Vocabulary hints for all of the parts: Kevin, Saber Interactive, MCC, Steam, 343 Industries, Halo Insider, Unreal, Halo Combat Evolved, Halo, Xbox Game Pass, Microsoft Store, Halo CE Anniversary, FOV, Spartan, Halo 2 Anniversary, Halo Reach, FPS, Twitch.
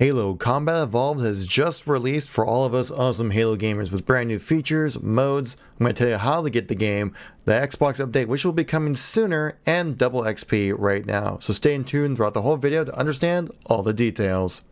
Halo Combat Evolved has just released for all of us awesome Halo gamers with brand new features, modes. I'm going to tell you how to get the game, the Xbox update, which will be coming sooner, and double XP right now. So stay tuned throughout the whole video to understand all the details.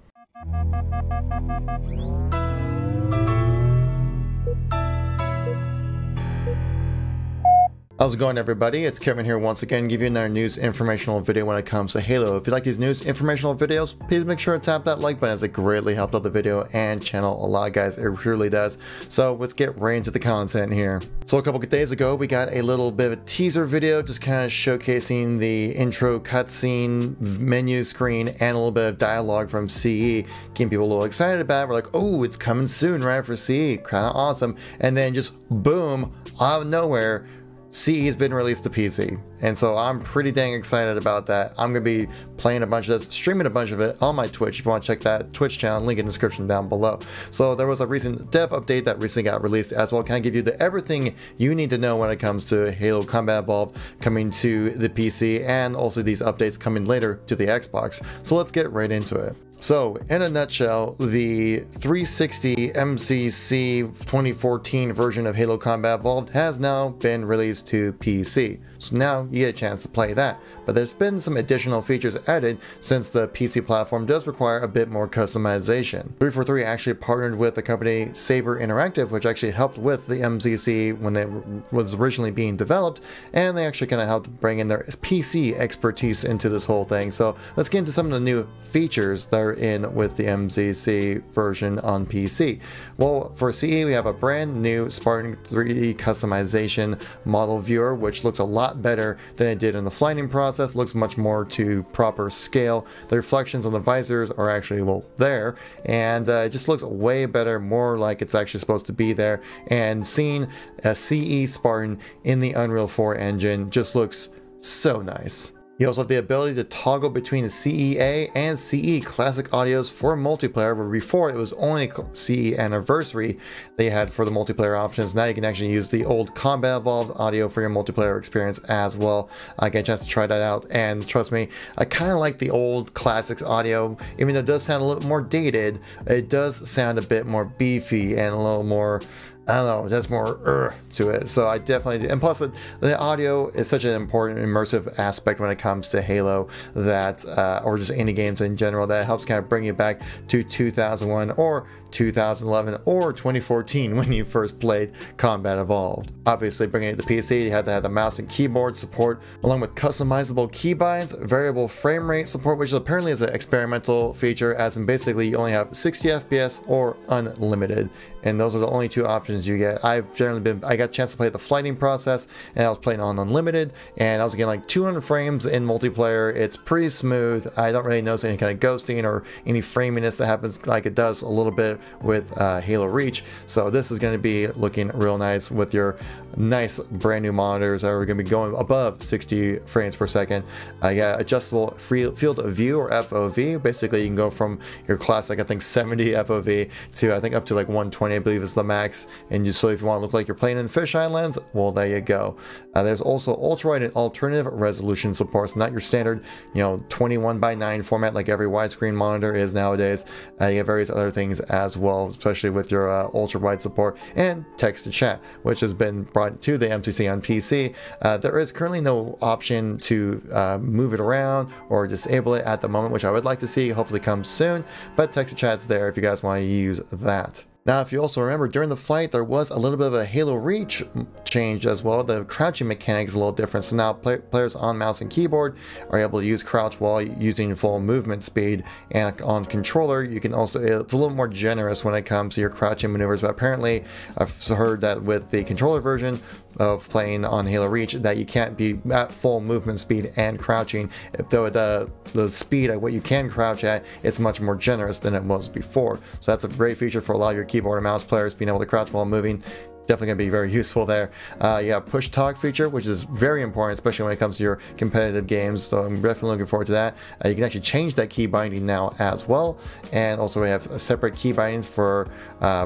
How's it going, everybody? It's Kevin here once again, giving you another news informational video when it comes to Halo. If you like these news informational videos, please make sure to tap that like button, as it greatly helps out the video and channel a lot, guys. It truly does. So let's get right into the content here. So a couple of days ago, we got a little bit of a teaser video, just kind of showcasing the intro cutscene, menu screen, and a little bit of dialogue from CE, getting people a little excited about it. We're like, oh, it's coming soon, right, for CE, kind of awesome. And then just boom, out of nowhere, CE has been released to PC, and so I'm pretty dang excited about that. I'm going to be playing a bunch of this, streaming a bunch of it on my Twitch. If you want to check that Twitch channel, link in the description down below. So there was a recent dev update that recently got released as well, kind of give you the everything you need to know when it comes to Halo Combat Evolved coming to the PC, and also these updates coming later to the Xbox. So let's get right into it. So in a nutshell, the 360 MCC 2014 version of Halo Combat Evolved has now been released to PC. So now you get a chance to play that. But there's been some additional features added, since the PC platform does require a bit more customization. 343 actually partnered with the company Saber Interactive, which actually helped with the MCC when it was originally being developed, and they actually kind of helped bring in their PC expertise into this whole thing. So let's get into some of the new features that are in with the MCC version on PC. Well, for CE, we have a brand new Spartan 3D customization model viewer, which looks a lot better than it did in the flying process. Looks much more to proper scale. The reflections on the visors are actually, well, there, and it just looks way better, more like it's actually supposed to be there. And seeing a CE Spartan in the Unreal 4 engine just looks so nice. You also have the ability to toggle between the CEA and CE Classic Audios for multiplayer, where before it was only CE Anniversary they had for the multiplayer options. Now you can actually use the old Combat Evolved audio for your multiplayer experience as well. I got a chance to try that out, and trust me, I kind of like the old Classics audio. Even though it does sound a little more dated, it does sound a bit more beefy and a little more, I don't know, that's more to it. So I definitely do. And plus, the audio is such an important immersive aspect when it comes to Halo, that, or just indie games in general, that helps kind of bring you back to 2001 or 2011 or 2014 when you first played Combat Evolved. Obviously, bringing it to PC, you had to have the mouse and keyboard support, along with customizable keybinds, variable frame rate support, which apparently is an experimental feature, as in basically you only have 60 FPS or unlimited, and those are the only two options you get. I've generally been, I got a chance to play the flighting process, and I was playing on unlimited, and I was getting like 200 frames in multiplayer. It's pretty smooth. I don't really notice any kind of ghosting or any framiness that happens like it does a little bit with Halo Reach. So this is going to be looking real nice with your nice brand new monitors that are going to be going above 60 frames per second. Yeah, adjustable field of view, or FOV. Basically, you can go from your classic, I think, 70 FOV to, I think, up to like 120, I believe, is the max. And so if you want to look like you're playing in fisheye lens, well, there you go. There's also ultrawide and alternative resolution supports, so not your standard, you know, 21:9 format like every widescreen monitor is nowadays. You have various other things as well, especially with your ultra wide support and text to chat, which has been brought to the MCC on PC. There is currently no option to move it around or disable it at the moment, which I would like to see hopefully comes soon, but text to chat's there if you guys want to use that. Now, if you also remember, during the fight, there was a little bit of a Halo Reach change as well. The crouching mechanic is a little different. So now players on mouse and keyboard are able to use crouch while using full movement speed. And on controller, you can also, it's a little more generous when it comes to your crouching maneuvers. But apparently, I've heard that with the controller version of playing on Halo Reach, that you can't be at full movement speed and crouching, though the speed at what you can crouch at, it's much more generous than it was before. So that's a great feature for a lot of your keyboard and mouse players, being able to crouch while moving. definitely going to be very useful there. You got a push talk feature, which is very important, especially when it comes to your competitive games. So I'm definitely looking forward to that. You can actually change that key binding now as well. And also we have separate key bindings for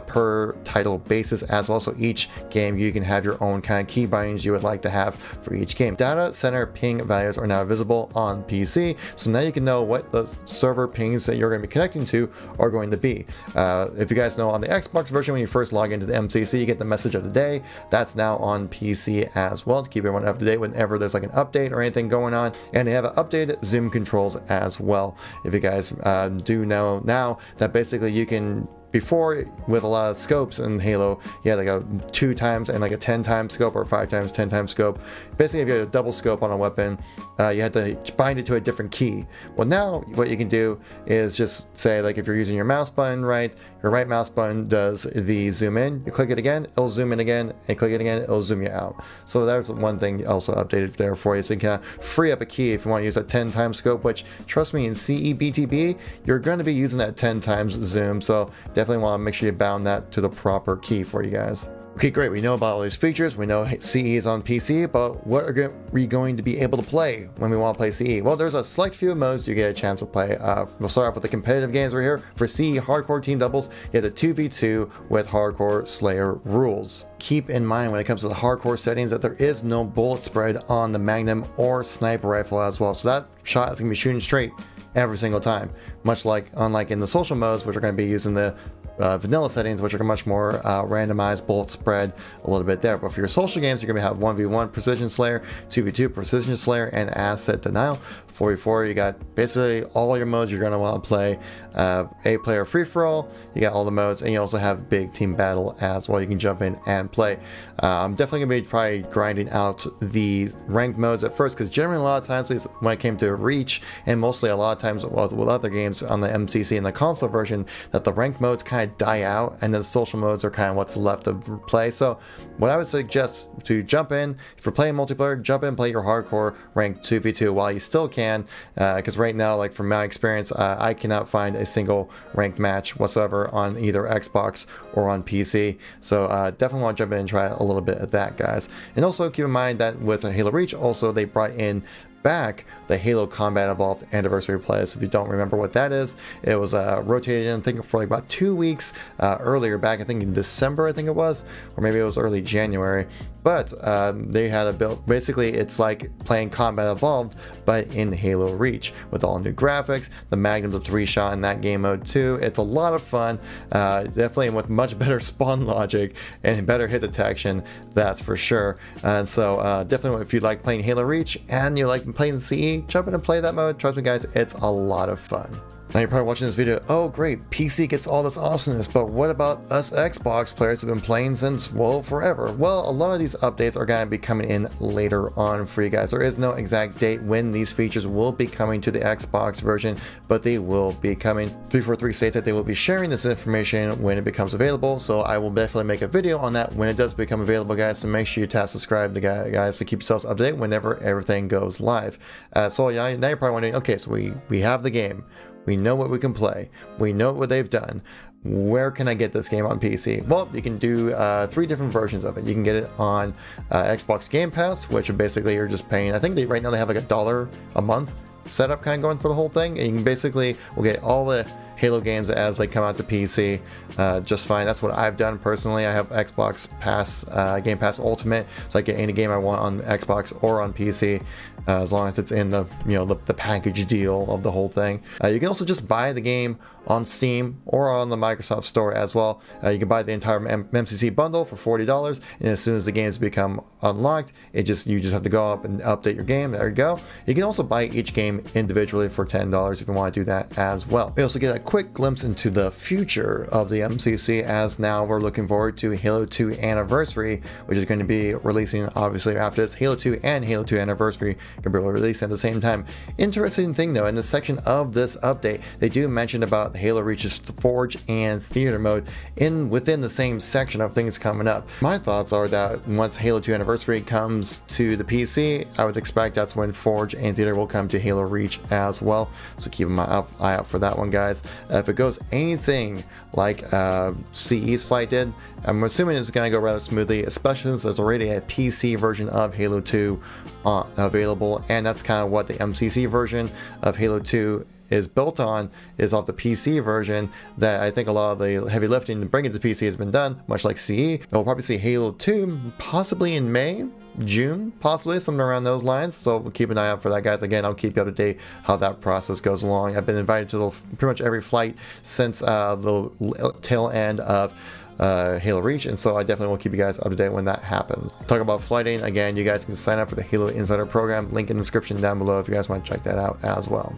per title basis as well. So each game, you can have your own kind of key bindings you would like to have for each game. Data center ping values are now visible on PC. So now you can know what the server pings that you're going to be connecting to are going to be. If you guys know, on the Xbox version, when you first log into the MCC, you get the message of the day. That's now on PC as well, to keep everyone up to date whenever there's like an update or anything going on. And they have updated zoom controls as well. If you guys do know now that basically you can, before with a lot of scopes in Halo, you had like a 2x and like a 10x scope, or 5x, 10x scope. Basically, if you had a double scope on a weapon, you had to bind it to a different key. Well, now what you can do is just say, like, if you're using your mouse button, right, your right mouse button does the zoom in. You click it again, it'll zoom in again, and click it again, it'll zoom you out. So that's one thing also updated there for you. So you can free up a key if you want to use a 10x scope, which, trust me, in CEBTB, you're going to be using that 10x zoom. So definitely want to make sure you bound that to the proper key for you guys. Okay, great. We know about all these features. We know CE is on PC, but what are we going to be able to play when we want to play CE? Well, there's a select few modes you get a chance to play. We'll start off with the competitive games right here. For CE hardcore team doubles, you have the 2v2 with hardcore slayer rules. Keep in mind when it comes to the hardcore settings that there is no bullet spread on the Magnum or sniper rifle as well. So that shot is going to be shooting straight every single time, much like unlike in the social modes, which are going to be using the vanilla settings, which are much more randomized, bullet spread a little bit there. But for your social games, you're gonna have 1v1 precision slayer, 2v2 precision slayer, and asset denial. 4v4, you got basically all your modes you're gonna want to play. A player free-for-all, you got all the modes, and you also have big team battle as well. You can jump in and play. I'm definitely gonna be probably grinding out the ranked modes at first, because generally a lot of times, at least when it came to Reach, and mostly a lot of times with other games on the MCC and the console version, that the ranked modes kind of die out, and then social modes are kind of what's left of play. So what I would suggest to jump in, if you're playing multiplayer, jump in and play your hardcore ranked 2v2 while you still can, because right now, like from my experience, I cannot find a single ranked match whatsoever on either Xbox or on PC. So definitely want to jump in and try a little bit of that, guys. And also keep in mind that with Halo Reach, also they brought in back the Halo Combat Evolved Anniversary plays. If you don't remember what that is, it was rotated in, I think, for like about 2 weeks earlier back, I think in December, I think it was, or maybe it was early January. But they had a build, basically it's like playing Combat Evolved, but in Halo Reach, with all new graphics, the Magnum's a 3-shot in that game mode too. It's a lot of fun, definitely with much better spawn logic and better hit detection, that's for sure. And so definitely if you like playing Halo Reach and you like playing CE, jump in and play that mode. Trust me guys, it's a lot of fun. Now you're probably watching this video, oh great, PC gets all this awesomeness, but what about us Xbox players who've been playing since, well, forever? Well, a lot of these updates are going to be coming in later on for you guys. There is no exact date when these features will be coming to the Xbox version, but they will be coming. 343 states that they will be sharing this information when it becomes available, so I will definitely make a video on that when it does become available, guys, so make sure you tap subscribe to guys to keep yourselves up to date whenever everything goes live. So yeah, now you're probably wondering, okay, so we have the game. We know what we can play. We know what they've done. Where can I get this game on PC? Well, you can do 3 different versions of it. You can get it on Xbox Game Pass, which basically you're just paying. I think they right now they have like $1 a month setup kind of going for the whole thing. And you can basically will get all the Halo games as they come out to PC just fine. That's what I've done personally. I have Xbox Pass, Game Pass Ultimate, so I get any game I want on Xbox or on PC, as long as it's in the, you know, the package deal of the whole thing. You can also just buy the game on Steam or on the Microsoft Store as well. You can buy the entire MCC bundle for $40, and as soon as the games become unlocked, it just you just have to go up and update your game. There you go. You can also buy each game individually for $10 if you want to do that as well. We also get a quick glimpse into the future of the MCC, as now we're looking forward to Halo 2 Anniversary, which is going to be releasing obviously after this. Halo 2 and Halo 2 Anniversary can be released at the same time. Interesting thing though, in the section of this update, they do mention about Halo Reach's Forge and Theater mode within the same section of things coming up. My thoughts are that once Halo 2 Anniversary comes to the PC, I would expect that's when Forge and Theater will come to Halo Reach as well. So keep an eye out for that one, guys. If it goes anything like CE's flight did, I'm assuming it's going to go rather smoothly, especially since there's already a PC version of Halo 2 available, and that's kind of what the MCC version of Halo 2 is built on, is off the PC version. That I think a lot of the heavy lifting to bring it to PC has been done, much like CE. And we'll probably see Halo 2 possibly in May, June, possibly, something around those lines. So we'll keep an eye out for that, guys. Again, I'll keep you up to date how that process goes along. I've been invited to pretty much every flight since the tail end of Halo Reach, and so I definitely will keep you guys up to date when that happens. Talk about flighting again, you guys can sign up for the Halo Insider program, link in the description down below if you guys want to check that out as well.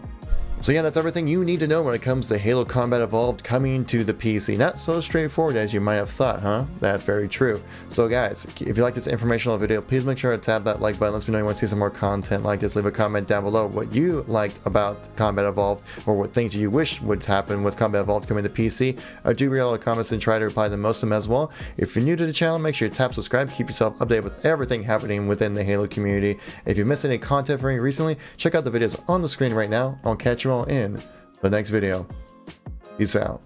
So yeah, that's everything you need to know when it comes to Halo Combat Evolved coming to the PC. Not so straightforward as you might have thought, huh? That's very true. So guys, if you like this informational video, please make sure to tap that like button. Let me know you want to see some more content like this. Leave a comment down below what you liked about Combat Evolved, or what things you wish would happen with Combat Evolved coming to PC. I do read all the comments and try to reply to most of them as well. If you're new to the channel, make sure you tap subscribe. Keep yourself updated with everything happening within the Halo community. If you missed any content from me recently, check out the videos on the screen right now. I'll catch you in the next video. Peace out.